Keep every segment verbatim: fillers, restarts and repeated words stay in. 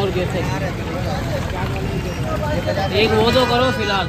और कैसे एक वो तो करो फिलहाल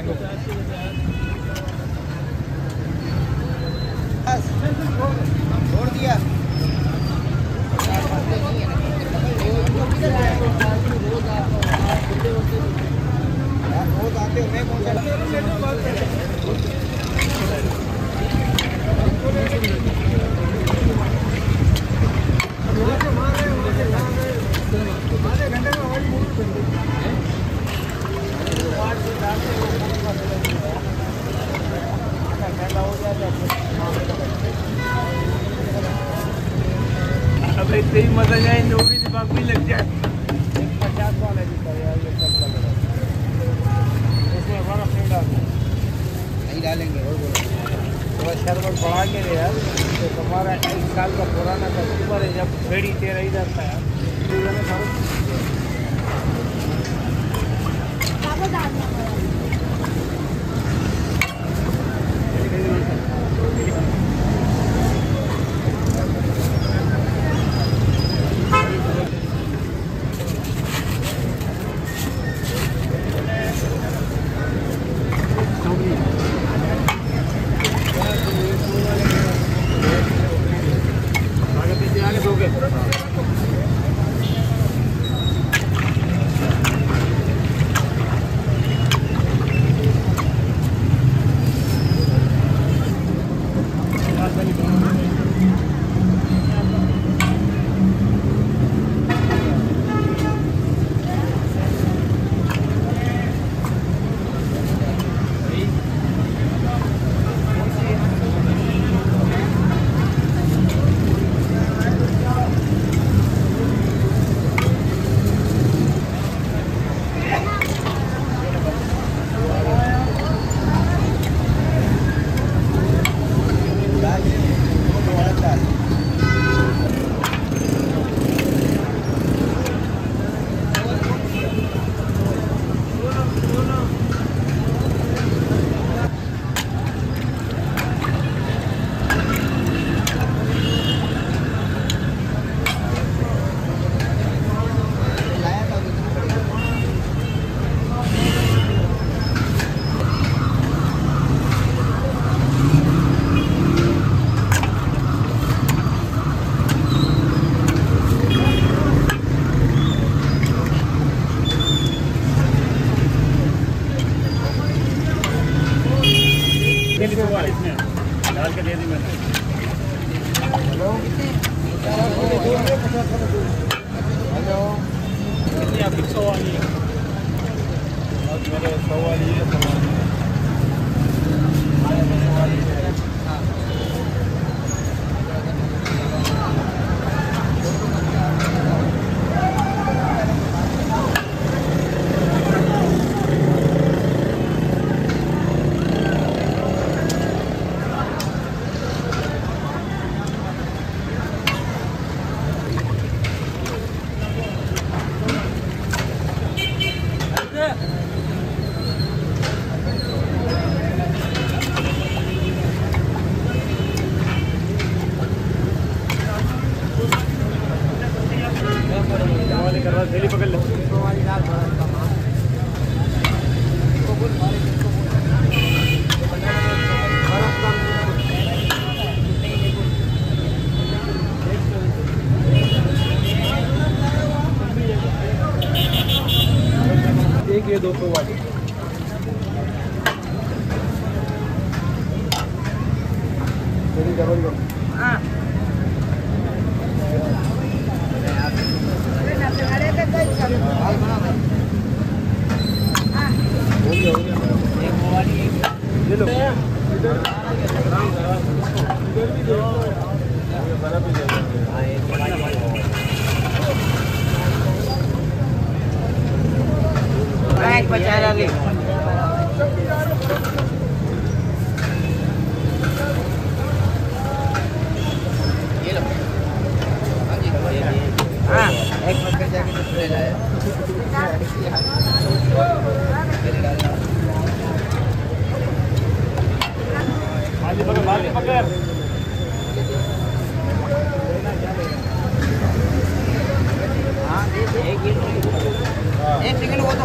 छोड़ दिया अब इतने ही मजा जाए नौकरी दिमाग भी लग जाए पचास वाला जीता यार ये सब कर रहा है इसमें हमारा फ्रेंड आ गया नहीं डालेंगे और बोलो शर्बत बढ़ा के दे यार तो हमारा एक साल का पुराना कस्टमर है जब फेड़ी तेरा ही जाता है दो सौ वाली मेरी डबल दो हाँ ये लो इधर इधर भी दो बड़ा भी दे एक बचारा ले ये लो हां जी हां एक बच्चा जाके दूसरे लाए हां जी पकड़ मार पकड़ हां एक एक सेकंड वो तो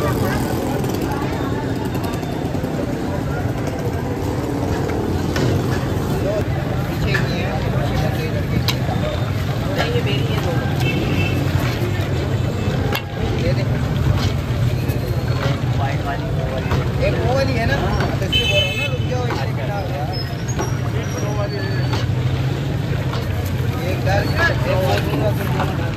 That's it.